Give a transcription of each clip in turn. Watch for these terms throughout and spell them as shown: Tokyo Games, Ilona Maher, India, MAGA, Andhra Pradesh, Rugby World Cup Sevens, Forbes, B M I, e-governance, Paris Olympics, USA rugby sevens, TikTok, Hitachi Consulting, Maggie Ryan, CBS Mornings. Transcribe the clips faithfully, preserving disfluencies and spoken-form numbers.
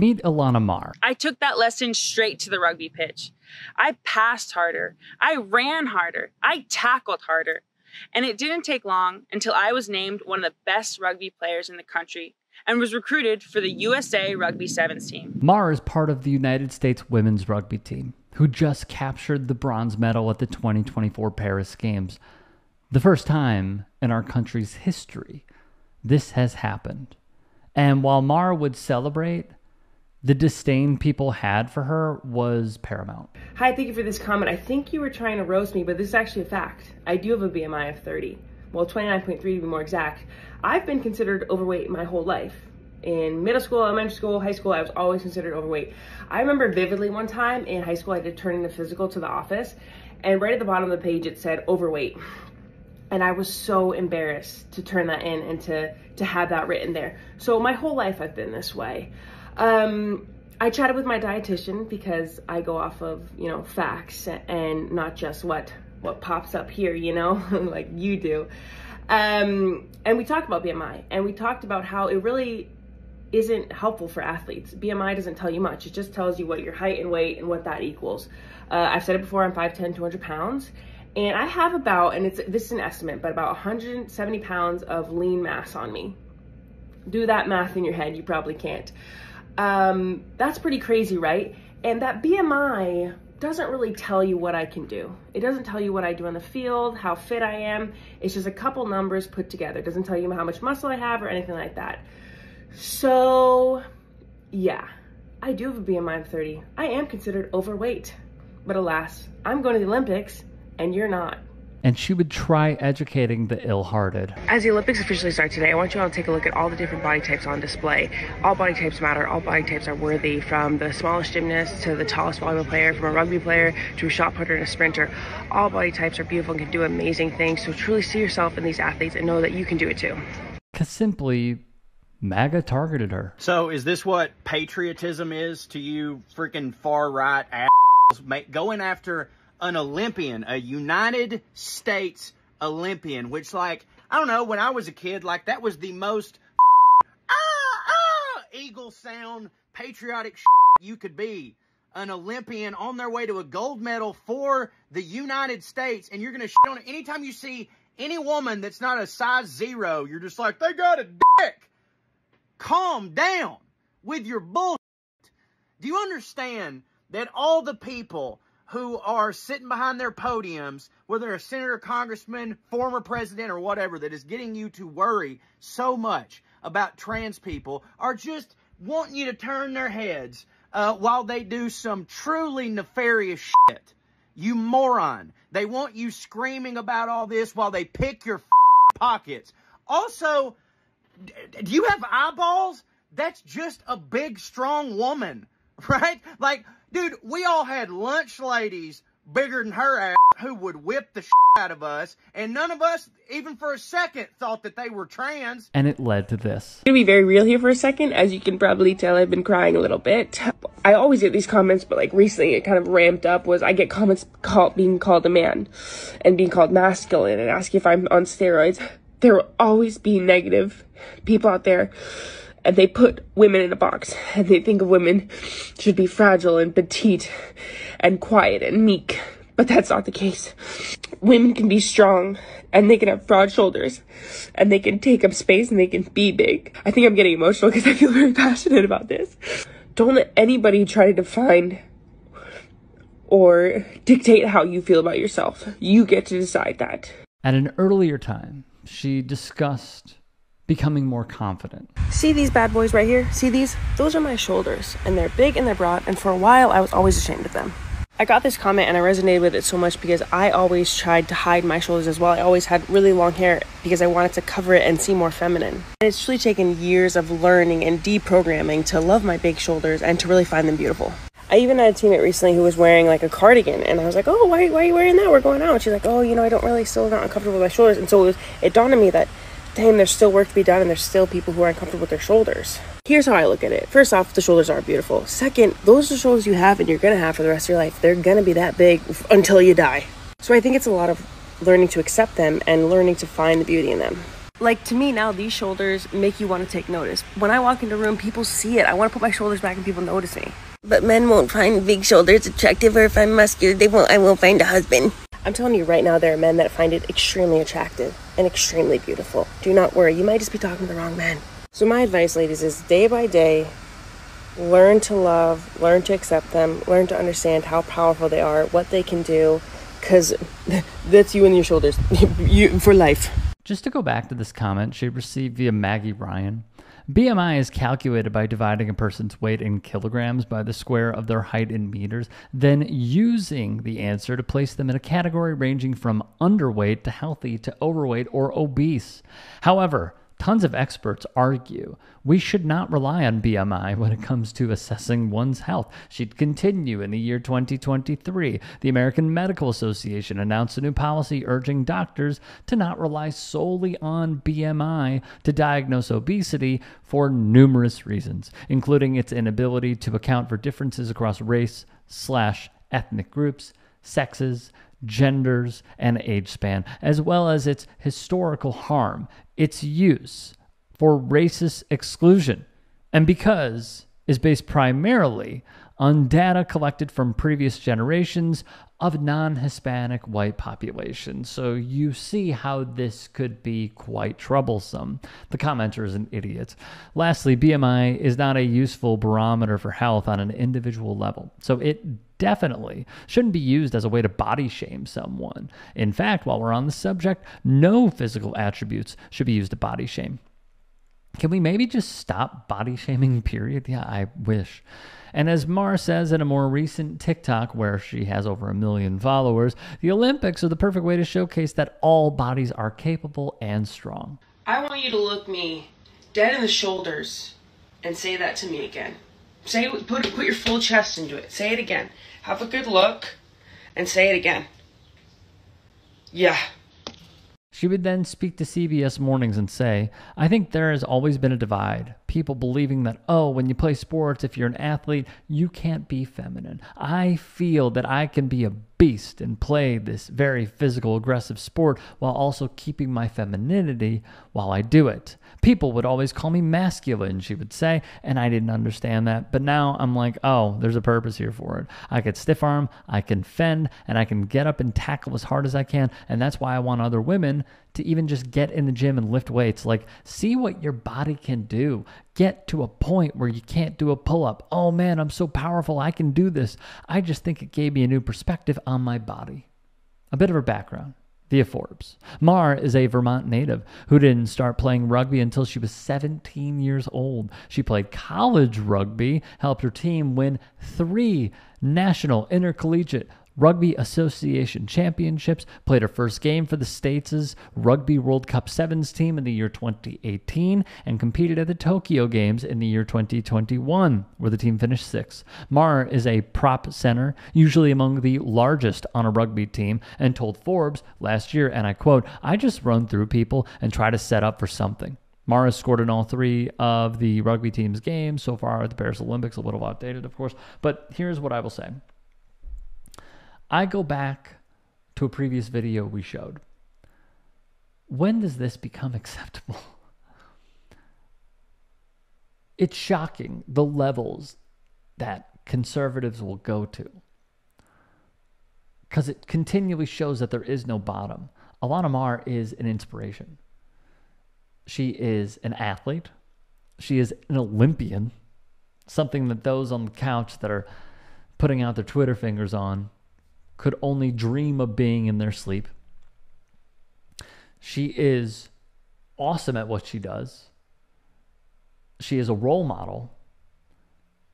Meet Ilona Maher. I took that lesson straight to the rugby pitch. I passed harder. I ran harder. I tackled harder. And it didn't take long until I was named one of the best rugby players in the country and was recruited for the U S A Rugby Sevens team. Maher is part of the United States women's rugby team, who just captured the bronze medal at the twenty twenty-four Paris Games. The first time in our country's history this has happened. And while Maher would celebrate, the disdain people had for her was paramount. Hi, thank you for this comment. I think you were trying to roast me, but this is actually a fact. I do have a B M I of thirty. Well, twenty-nine point three to be more exact. I've been considered overweight my whole life. In middle school, elementary school, high school, I was always considered overweight. I remember vividly one time in high school, I did turn in the physical to the office, and right at the bottom of the page, it said overweight. And I was so embarrassed to turn that in and to, to have that written there. So my whole life, I've been this way. Um, I chatted with my dietitian because I go off of, you know, facts and not just what, what pops up here, you know, like you do. Um, and we talked about B M I, and we talked about how it really isn't helpful for athletes. B M I doesn't tell you much. It just tells you what your height and weight and what that equals. Uh, I've said it before, I'm five ten, two hundred pounds. And I have about, and it's this is an estimate, but about one hundred seventy pounds of lean mass on me. Do that math in your head, you probably can't. Um, that's pretty crazy, right? And that B M I doesn't really tell you what I can do. It doesn't tell you what I do on the field, how fit I am. It's just a couple numbers put together. It doesn't tell you how much muscle I have or anything like that. So yeah, I do have a B M I of thirty. I am considered overweight, but alas, I'm going to the Olympics and you're not. And she would try educating the ill-hearted. As the Olympics officially start today, I want you all to take a look at all the different body types on display. All body types matter. All body types are worthy, from the smallest gymnast to the tallest volleyball player, from a rugby player to a shot putter and a sprinter. All body types are beautiful and can do amazing things, so truly see yourself in these athletes and know that you can do it too. Because simply, MAGA targeted her. So is this what patriotism is to you freaking far-right assholes? Going after an Olympian, a United States Olympian, which, like, I don't know, when I was a kid, like, that was the most ah, ah, eagle sound patriotic shit you could be. An Olympian on their way to a gold medal for the United States, and you're going to shit on it. Anytime you see any woman that's not a size zero, you're just like, they got a dick. Calm down with your bullshit. Do you understand that all the people who are sitting behind their podiums, whether a senator, congressman, former president, or whatever, that is getting you to worry so much about trans people, are just wanting you to turn their heads uh, while they do some truly nefarious shit. You moron. They want you screaming about all this while they pick your pockets. Also, do you have eyeballs? That's just a big, strong woman, right? Like, dude, we all had lunch ladies bigger than her ass who would whip the shit out of us, and none of us, even for a second, thought that they were trans. And it led to this. I'm gonna be very real here for a second. As you can probably tell, I've been crying a little bit. I always get these comments, but like recently it kind of ramped up, was I get comments called, being called a man and being called masculine and asking if I'm on steroids. There will always be negative people out there. And they put women in a box, and they think of women should be fragile and petite and quiet and meek. But that's not the case. Women can be strong, and they can have broad shoulders, and they can take up space, and they can be big. I think I'm getting emotional because I feel very passionate about this. Don't let anybody try to define or dictate how you feel about yourself. You get to decide that. At an earlier time, she discussed becoming more confident. See these bad boys right here? See these? Those are my shoulders, and they're big and they're broad, and for a while I was always ashamed of them. I got this comment and I resonated with it so much because I always tried to hide my shoulders as well. I always had really long hair because I wanted to cover it and seem more feminine. And it's really taken years of learning and deprogramming to love my big shoulders and to really find them beautiful. I even had a teammate recently who was wearing like a cardigan, and I was like, oh, why, why are you wearing that? We're going out. And she's like, oh, you know, I don't really, still not uncomfortable with my shoulders. And so it, was, it dawned on me that damn, there's still work to be done, and there's still people who are uncomfortable with their shoulders. Here's how I look at it. First off, the shoulders are beautiful. Second, those are the shoulders you have and you're going to have for the rest of your life. They're going to be that big until you die. So I think it's a lot of learning to accept them and learning to find the beauty in them. like, to me now, these shoulders make you want to take notice. When I walk into a room, people see it. I want to put my shoulders back and people notice me. But men won't find big shoulders attractive, or if I'm muscular, they won't, I won't find a husband. I'm telling you right now, there are men that find it extremely attractive and extremely beautiful. Do not worry, you might just be talking to the wrong man. So my advice, ladies, is day by day, learn to love, learn to accept them, learn to understand how powerful they are, what they can do, because that's you and your shoulders you, for life. Just to go back to this comment she received via Maggie Ryan, B M I is calculated by dividing a person's weight in kilograms by the square of their height in meters, then using the answer to place them in a category ranging from underweight to healthy to overweight or obese. However, tons of experts argue we should not rely on B M I when it comes to assessing one's health. She'd continue in the year twenty twenty-three. The American Medical Association announced a new policy urging doctors to not rely solely on B M I to diagnose obesity for numerous reasons, including its inability to account for differences across race slash ethnic groups, sexes, genders, and age span, as well as its historical harm, its use for racist exclusion, and because is based primarily on data collected from previous generations of non-Hispanic white populations. So you see how this could be quite troublesome. The commenter is an idiot. Lastly, B M I is not a useful barometer for health on an individual level, so it definitely shouldn't be used as a way to body shame someone. In fact, while we're on the subject, no physical attributes should be used to body shame. Can we maybe just stop body shaming, period? Yeah, I wish. And as Maher says in a more recent TikTok where she has over a million followers, the Olympics are the perfect way to showcase that all bodies are capable and strong. I want you to look me dead in the shoulders and say that to me again. Say, put, put your full chest into it. Say it again. Have a good look and say it again. Yeah. She would then speak to C B S Mornings and say, I think there has always been a divide. People believing that, oh, when you play sports, if you're an athlete, you can't be feminine. I feel that I can be a beast and play this very physical, aggressive sport while also keeping my femininity while I do it. People would always call me masculine, she would say, and I didn't understand that. But now I'm like, oh, there's a purpose here for it. I could stiff arm, I can fend, and I can get up and tackle as hard as I can. And that's why I want other women to even just get in the gym and lift weights. Like, see what your body can do. Get to a point where you can't do a pull-up. Oh man, I'm so powerful, I can do this. I just think it gave me a new perspective on my body. A bit of her background. Via Forbes. Maher is a Vermont native who didn't start playing rugby until she was seventeen years old. She played college rugby, helped her team win three national intercollegiate Rugby Association championships, played her first game for the States' Rugby World Cup sevens team in the year twenty eighteen, and competed at the Tokyo Games in the year twenty twenty-one, where the team finished sixth. Maher is a prop center, usually among the largest on a rugby team, and told Forbes last year, and I quote, I just run through people and try to set up for something. Maher has scored in all three of the rugby team's games so far at the Paris Olympics, a little outdated, of course, but here's what I will say. I go back to a previous video we showed. When does this become acceptable? It's shocking the levels that conservatives will go to, because it continually shows that there is no bottom. Ilona Maher is an inspiration. She is an athlete. She is an Olympian, something that those on the couch that are putting out their Twitter fingers on could only dream of being in their sleep. She is awesome at what she does. She is a role model,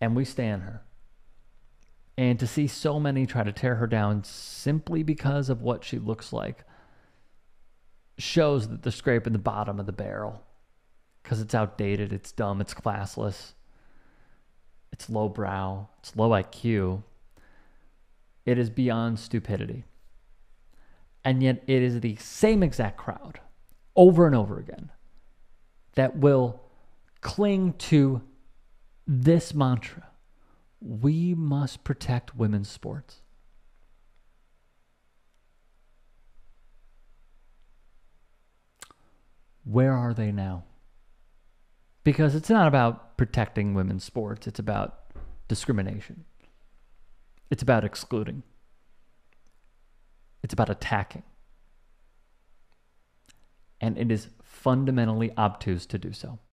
and we stand her. And to see so many try to tear her down simply because of what she looks like shows that they're scraping the bottom of the barrel, because it's outdated, it's dumb, it's classless, it's lowbrow, it's low I Q. It is beyond stupidity. And yet it is the same exact crowd over and over again that will cling to this mantra. We must protect women's sports. where are they now? Because it's not about protecting women's sports. It's about discrimination. It's about excluding. It's about attacking. And it is fundamentally obtuse to do so.